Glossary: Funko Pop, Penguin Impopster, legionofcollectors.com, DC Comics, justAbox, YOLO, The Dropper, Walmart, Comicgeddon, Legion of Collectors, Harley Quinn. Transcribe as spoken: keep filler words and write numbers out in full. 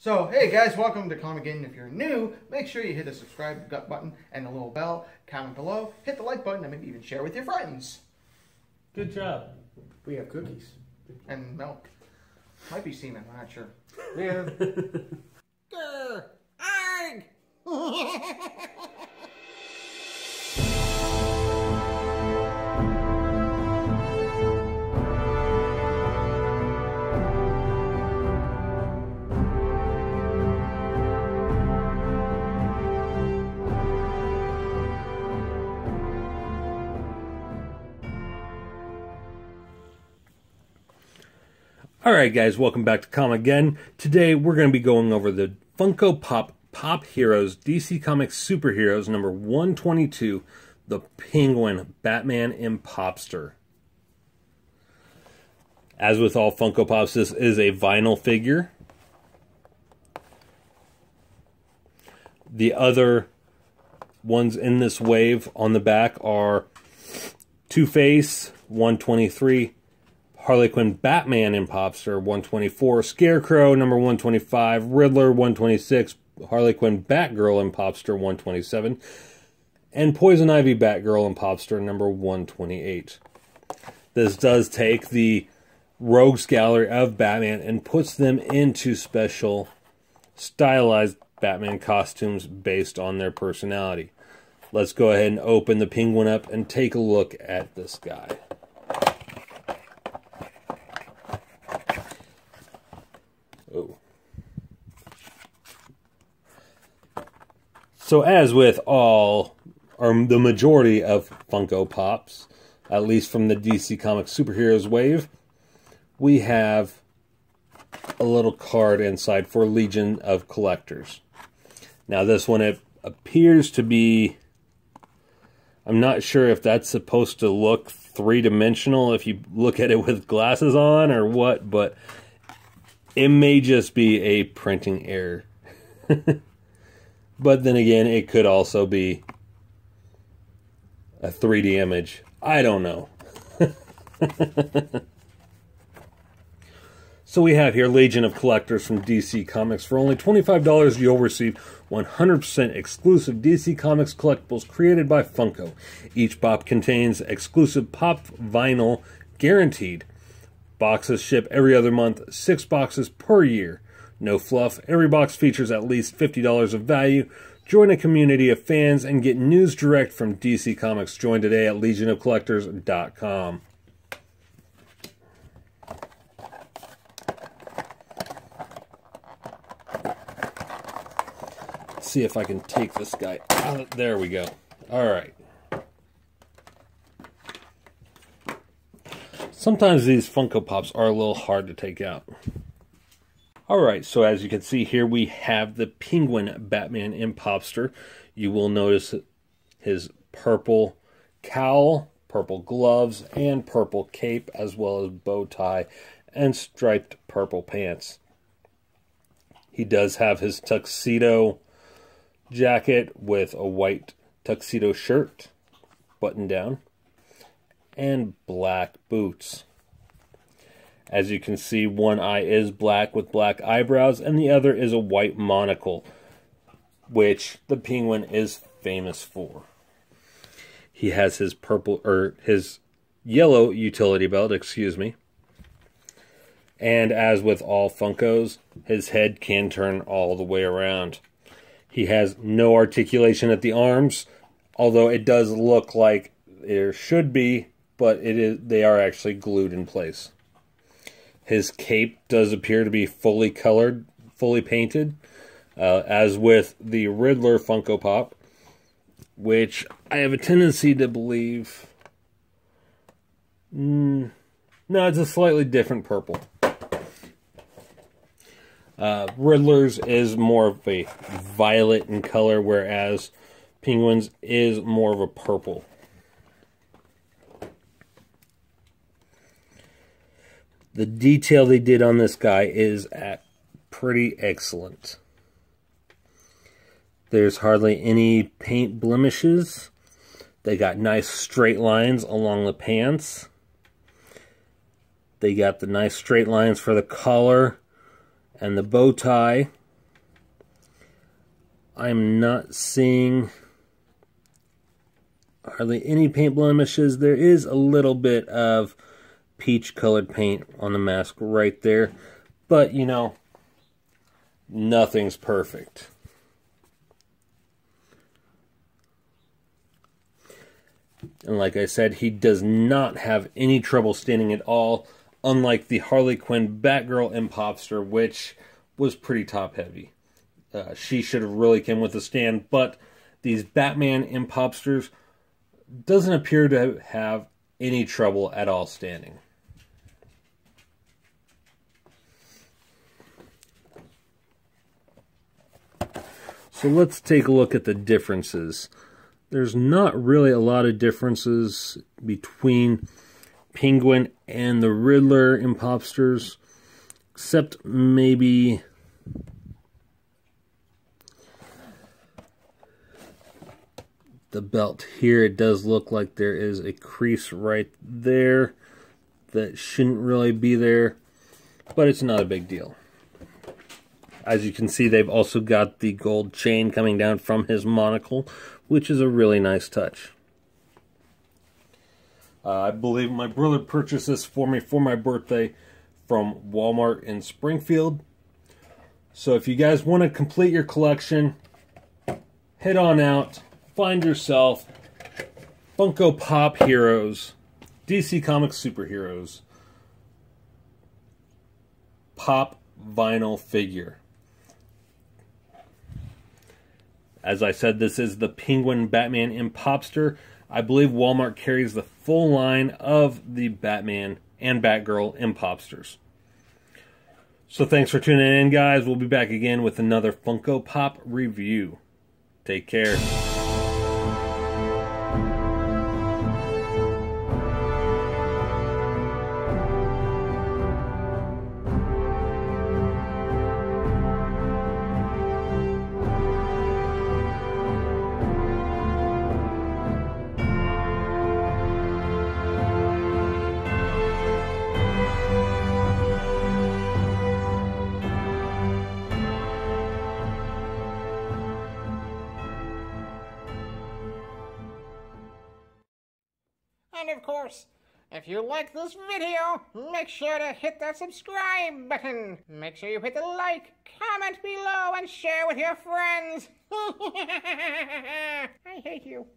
So, hey guys, welcome to Comicgeddon. If you're new, make sure you hit the subscribe button and the little bell. Comment below, hit the like button, and maybe even share with your friends. Good job. We have cookies. And milk. Might be semen, I'm not sure. Yeah. Grr! Arg! Alright guys, welcome back to Comicgeddon. Today we're going to be going over the Funko Pop Pop Heroes D C Comics Superheroes number one twenty-two, the Penguin Batman Impopster. As with all Funko Pops, this is a vinyl figure. The other ones in this wave on the back are Two-Face, one twenty-three, Harley Quinn Batman Impopster one twenty-four, Scarecrow number one twenty-five, Riddler one twenty-six, Harley Quinn Batgirl Impopster one twenty-seven, and Poison Ivy Batgirl Impopster number one twenty-eight. This does take the Rogues Gallery of Batman and puts them into special stylized Batman costumes based on their personality. Let's go ahead and open the Penguin up and take a look at this guy. So as with all, or the majority of Funko Pops, at least from the D C Comics Superheroes wave, we have a little card inside for Legion of Collectors. Now this one, it appears to be, I'm not sure if that's supposed to look three-dimensional if you look at it with glasses on or what, but it may just be a printing error. But then again, it could also be a three D image. I don't know. So we have here Legion of Collectors from D C Comics. For only twenty-five dollars, you'll receive one hundred percent exclusive D C Comics collectibles created by Funko. Each pop contains exclusive pop vinyl guaranteed. Boxes ship every other month, six boxes per year. No fluff. Every box features at least fifty dollars of value. Join a community of fans and get news direct from D C Comics. Join today at legion of collectors dot com. Let's see if I can take this guy out. There we go. All right. Sometimes these Funko Pops are a little hard to take out. Alright, so as you can see here, we have the Penguin Batman Impopster. You will notice his purple cowl, purple gloves, and purple cape, as well as bow tie and striped purple pants. He does have his tuxedo jacket with a white tuxedo shirt, buttoned down, and black boots. As you can see, one eye is black with black eyebrows, and the other is a white monocle, which the Penguin is famous for. He has his purple or his yellow utility belt, excuse me. And as with all Funkos, his head can turn all the way around. He has no articulation at the arms, although it does look like there should be, but it is they are actually glued in place. His cape does appear to be fully colored, fully painted, uh, as with the Riddler Funko Pop, which I have a tendency to believe... Mm, no, it's a slightly different purple. Uh, Riddler's is more of a violet in color, whereas Penguin's is more of a purple. The detail they did on this guy is at pretty excellent. There's hardly any paint blemishes. They got nice straight lines along the pants. They got the nice straight lines for the collar and the bow tie. I'm not seeing hardly any paint blemishes. There is a little bit of peach colored paint on the mask right there, but you know, nothing's perfect. And like I said, he does not have any trouble standing at all, unlike the Harley Quinn Batgirl Impopster, which was pretty top heavy. Uh, she should have really come with a stand, but these Batman Impopsters doesn't appear to have any trouble at all standing. So let's take a look at the differences. There's not really a lot of differences between Penguin and the Riddler Impopsters, except maybe the belt here. It does look like there is a crease right there that shouldn't really be there, but it's not a big deal. As you can see, they've also got the gold chain coming down from his monocle, which is a really nice touch. Uh, I believe my brother purchased this for me for my birthday from Walmart in Springfield. So if you guys want to complete your collection, head on out, find yourself Funko Pop Heroes, D C Comics Superheroes, Pop Vinyl Figure. As I said, this is the Penguin Batman Impopster. I believe Walmart carries the full line of the Batman and Batgirl Impopsters. So thanks for tuning in, guys. We'll be back again with another Funko Pop review. Take care. And of course, if you like this video, make sure to hit that subscribe button. Make sure you hit the like, comment below, and share with your friends. I hate you.